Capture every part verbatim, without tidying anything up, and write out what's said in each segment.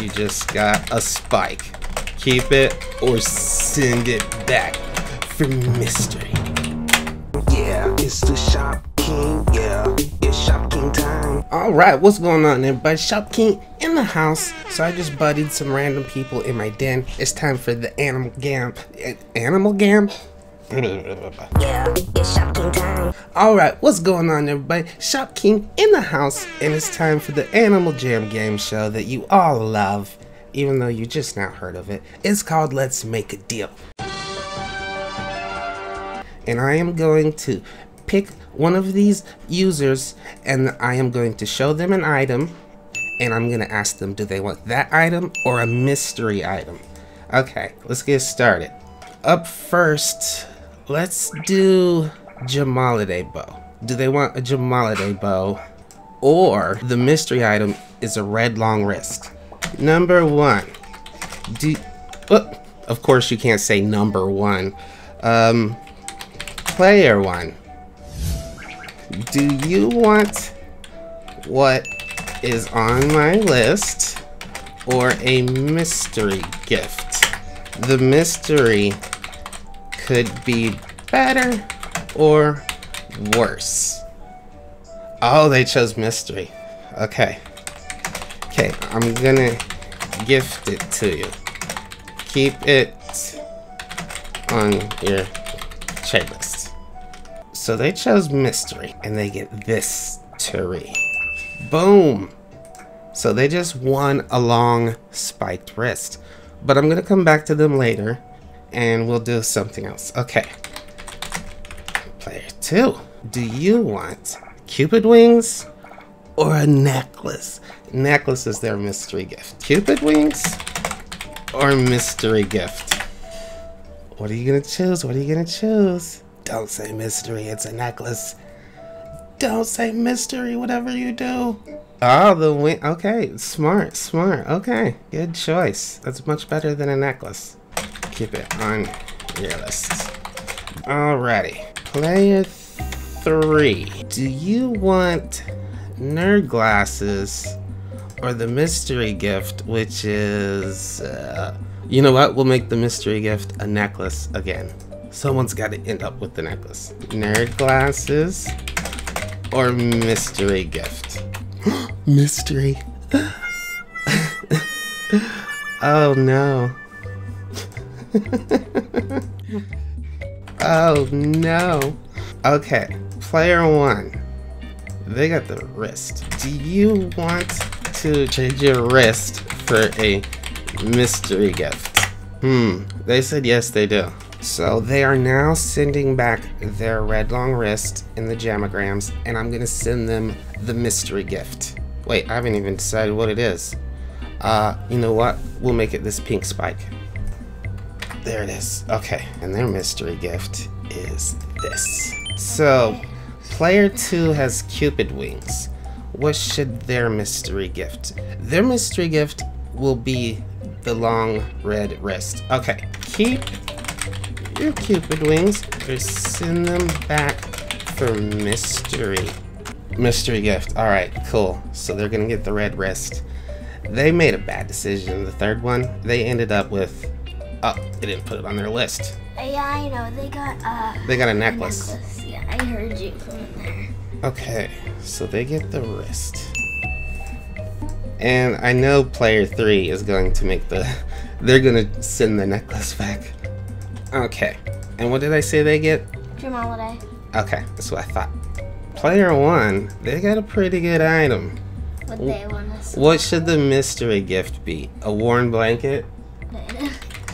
You just got a spike. Keep it or send it back for mystery. Yeah, it's the Shopking. Yeah, it's Shopking time. Alright, what's going on, everybody? Shopking in the house. So I just buddied some random people in my den. It's time for the Animal Jam. Animal Jam? Yeah, it's Shopking time. Alright, what's going on, everybody? Shopking in the house, and it's time for the Animal Jam game show that you all love, even though you just now heard of it. It's called Let's Make A Deal. And I am going to pick one of these users, and I am going to show them an item, and I'm going to ask them, do they want that item or a mystery item? Okay, let's get started. Up first, let's do Jamaliday bow. Do they want a Jamaliday bow, or the mystery item is a red long wrist? Number one. Do oh, of course you can't say number one. Um, player one. Do you want what is on my list, or a mystery gift? The mystery could be better or worse. Oh, they chose mystery. Okay. Okay, I'm gonna gift it to you. Keep it on your checklist. So they chose mystery, and they get this tree. Boom! So they just won a long spiked wrist. But I'm gonna come back to them later, and we'll do something else. Okay. Player two. Do you want Cupid wings or a necklace? Necklace is their mystery gift. Cupid wings or mystery gift? What are you gonna choose? What are you gonna choose? Don't say mystery, it's a necklace. Don't say mystery, whatever you do. Oh, the wing, okay, smart, smart, okay. Good choice, that's much better than a necklace. Keep it on your list. Alrighty, player three. Do you want nerd glasses or the mystery gift, which is, uh, you know what? We'll make the mystery gift a necklace again. Someone's got to end up with the necklace. Nerd glasses or mystery gift? Mystery. Oh no. Oh no. Okay, player one. They got the wrist. Do you want to change your wrist for a mystery gift? Hmm, they said yes they do. So they are now sending back their red long wrist in the jamograms, and I'm gonna send them the mystery gift. Wait, I haven't even decided what it is. Uh, you know what? We'll make it this pink spike. There it is. Okay, and their mystery gift is this. So, player two has Cupid wings. What should their mystery gift? Their mystery gift will be the long red wrist. Okay, keep your Cupid wings or send them back for mystery. Mystery gift. All right, cool. So they're gonna get the red wrist. They made a bad decision. The third one, they ended up with. Oh, they didn't put it on their list. Yeah, I know. They got uh, They got a necklace. a necklace. Yeah, I heard you from there. Okay, so they get the wrist. And I know player three is going to make the... They're going to send the necklace back. Okay, and what did I say they get? Jamaliday. Okay, that's what I thought. Player one, they got a pretty good item. What they want to sell. What should the mystery gift be? A worn blanket?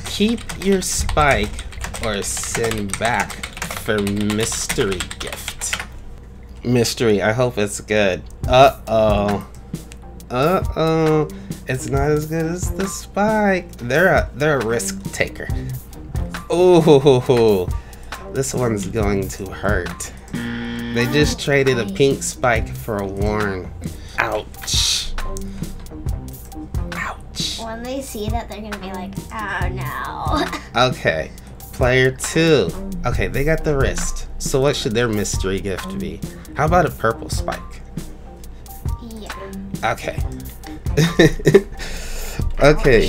Keep your spike or send back for mystery gift. Mystery, I hope it's good. Uh-oh. Uh-oh. It's not as good as the spike. They're a they're a risk taker. Oh, this one's going to hurt. They just traded a pink spike for a worn. Ouch. When they see that, they're gonna be like, oh no. Okay, player two. Okay, they got the wrist. So what should their mystery gift be? How about a purple spike? Yeah. Okay. Okay,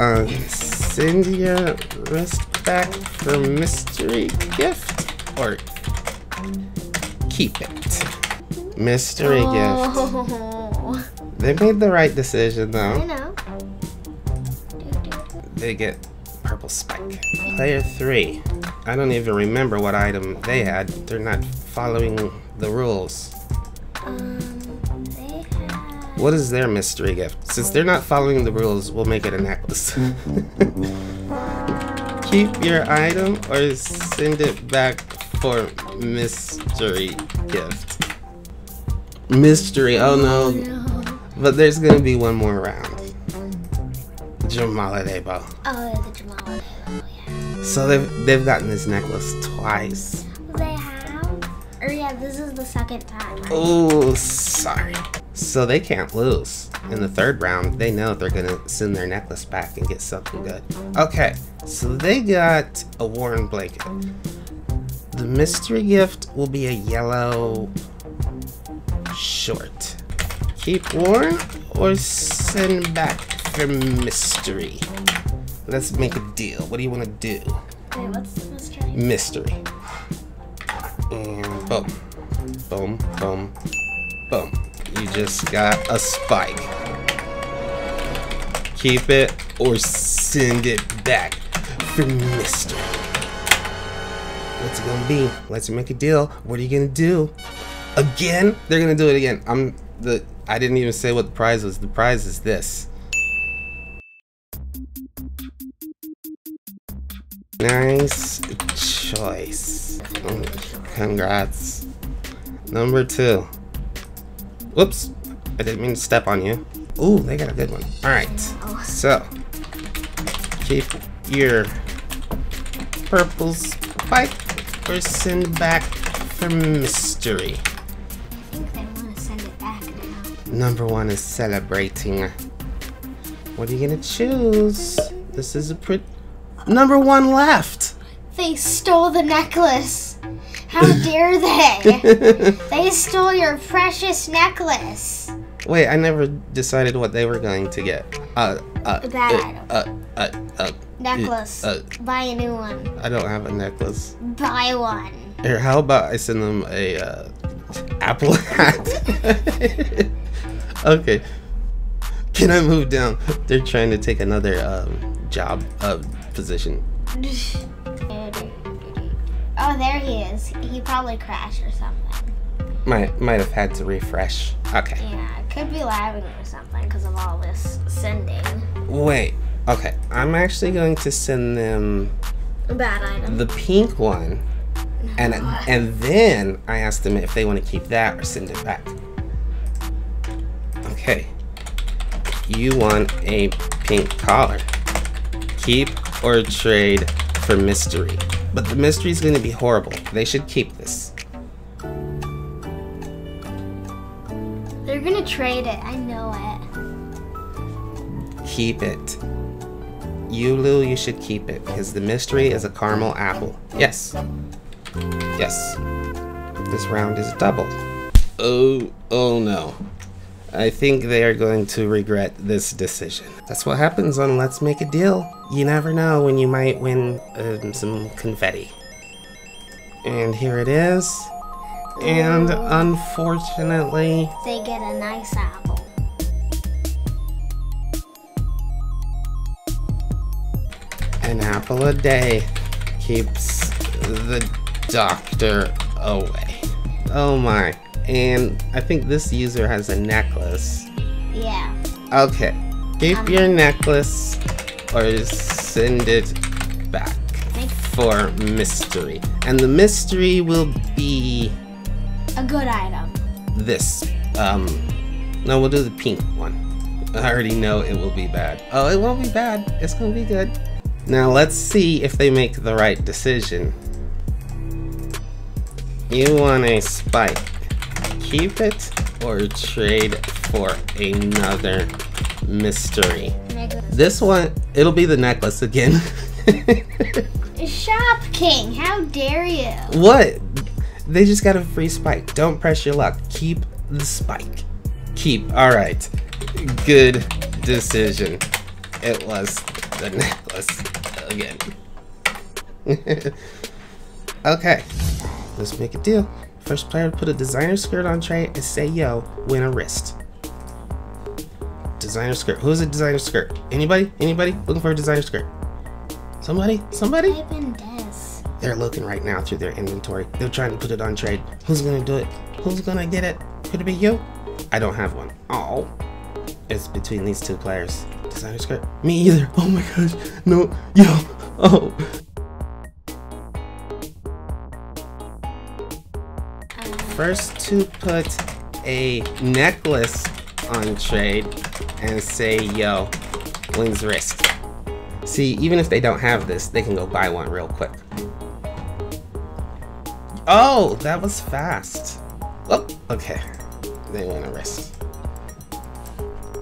um, Cyndia Westback for mystery gift, or keep it. Mystery oh. gift. They made the right decision though. I know. They get purple spike. Player three. I don't even remember what item they had. They're not following the rules. Um, they had... What is their mystery gift? Since they're not following the rules, we'll make it a necklace. Keep your item or send it back for mystery gift. Mystery, oh no. no. But there's gonna be one more round. Jamalebo. Oh, the Jamalebo, yeah. So they've, they've gotten this necklace twice. They have? Or yeah, this is the second time. Oh, sorry. So they can't lose. In the third round, they know they're gonna send their necklace back and get something good. Okay, so they got a worn blanket. The mystery gift will be a yellow short. Keep worn or send back for mystery. Let's make a deal. What do you want to do? Wait, what's the mystery? Mystery. And boom. Boom, boom, boom. You just got a spike. Keep it or send it back for mystery. What's it gonna be? Let's make a deal. What are you gonna do? Again? They're gonna do it again. I'm the I didn't even say what the prize was. The prize is this. Nice choice. Congrats. Number two. Whoops. I didn't mean to step on you. Ooh, they got a good one. Alright. So, keep your purple spike or send back for mystery. I think they want to send it back now. Number one is celebrating. What are you going to choose? This is a pretty... Number one left. They stole the necklace. How dare they? They stole your precious necklace. Wait, I never decided what they were going to get. Uh, uh, that uh, item. Uh, uh, uh, necklace. Uh, Buy a new one. I don't have a necklace. Buy one. Here, how about I send them a uh, Apple hat? Okay. Can I move down? They're trying to take another um, job. Uh, position. Oh, there he is. He probably crashed or something. Might might have had to refresh. Okay. Yeah, it could be lagging or something because of all this sending. Wait. Okay, I'm actually going to send them a bad item. The pink one, no. and and then I asked them if they want to keep that or send it back. Okay. You want a pink collar? Keep or trade for mystery. But the mystery is going to be horrible. They should keep this. They're going to trade it. I know it. Keep it. You, Lou, you should keep it because the mystery is a caramel apple. Yes. Yes. This round is double. Oh, oh no. I think they are going to regret this decision. That's what happens on Let's Make a Deal. You never know when you might win um, some confetti. And here it is. And unfortunately... They get a nice apple. An apple a day keeps the doctor away. Oh my. And I think this user has a necklace. Yeah. Okay. Keep um, your necklace or send it back for mystery. And the mystery will be... a good item. This. Um, no, we'll do the pink one. I already know it will be bad. Oh, it won't be bad. It's gonna be good. Now let's see if they make the right decision. You want a spike. Keep it or trade for another mystery. Necklace. This one, it'll be the necklace again. Shopking, how dare you? What? They just got a free spike. Don't press your luck. Keep the spike. Keep. All right. Good decision. it was the necklace again. Okay, let's make a deal. First player to put a designer skirt on tray and say yo, win a wrist. Designer skirt. Who's a designer skirt? Anybody? Anybody? Looking for a designer skirt? Somebody? Somebody? They're looking right now through their inventory. They're trying to put it on trade. Who's gonna do it? Who's gonna get it? Could it be you? I don't have one. Oh, it's between these two players. Designer skirt? Me either. Oh my gosh. No. Yo. Oh. First to put a necklace on trade and say yo, wins wrist. See, even if they don't have this, they can go buy one real quick. Oh, that was fast. Oh, okay. They win a wrist.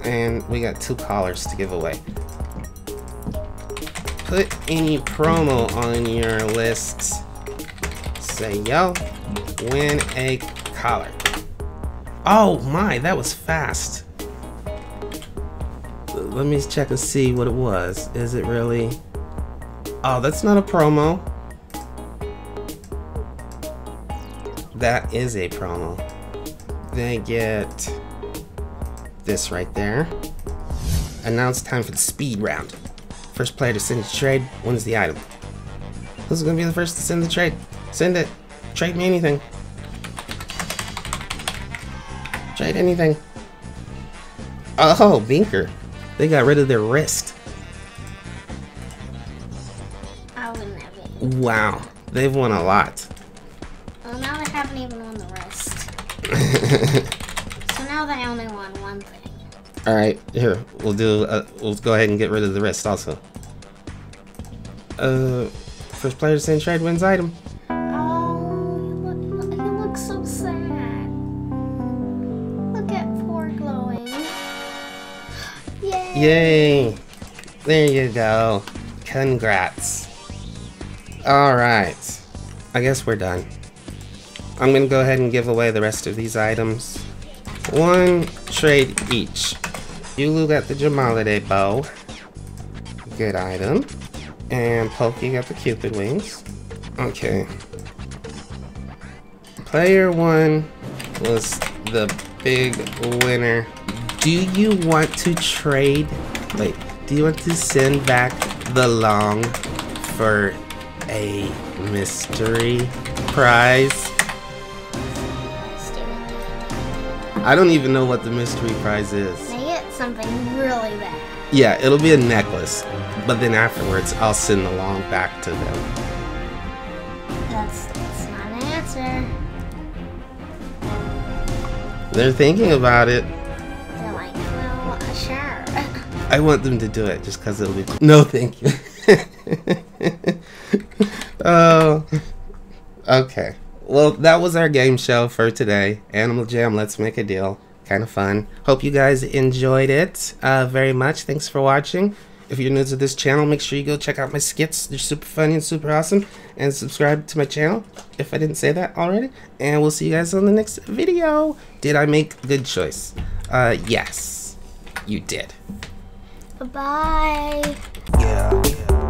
And we got two collars to give away. Put any promo on your list. Say yo, win a collar. Oh my, that was fast. Let me check and see what it was. Is it really? Oh, that's not a promo. That is a promo. They get this right there. And now it's time for the speed round. First player to send a trade wins the item. Who's gonna be the first to send the trade? Send it. Trade me anything. Trade anything. Oh, Binker. They got rid of their wrist. I wouldn't have it. Wow. They've won a lot. Well, now they haven't even won the wrist. So now they only won one thing. Alright, here. We'll do, uh, we'll go ahead and get rid of the wrist also. Uh, first player to send trade wins item. Yay! There you go. Congrats. Alright. I guess we're done. I'm gonna go ahead and give away the rest of these items. One trade each. Yulu got the Jamaliday bow. Good item. And Pokey got the Cupid wings. Okay. Player one was the big winner. Do you want to trade? Wait, do you want to send back the long for a mystery prize? I don't even know what the mystery prize is. They get something really bad. Yeah, it'll be a necklace, but then afterwards I'll send the long back to them. That's, that's not an answer. They're thinking about it. I want them to do it just because it'll be cool. No, thank you. Oh, okay. Well, that was our game show for today. Animal Jam, Let's Make a Deal. Kind of fun. Hope you guys enjoyed it uh, very much. Thanks for watching. If you're new to this channel, make sure you go check out my skits. They're super funny and super awesome. And subscribe to my channel if I didn't say that already. And we'll see you guys on the next video. Did I make a good choice? Uh, yes, you did. Bye. Yeah.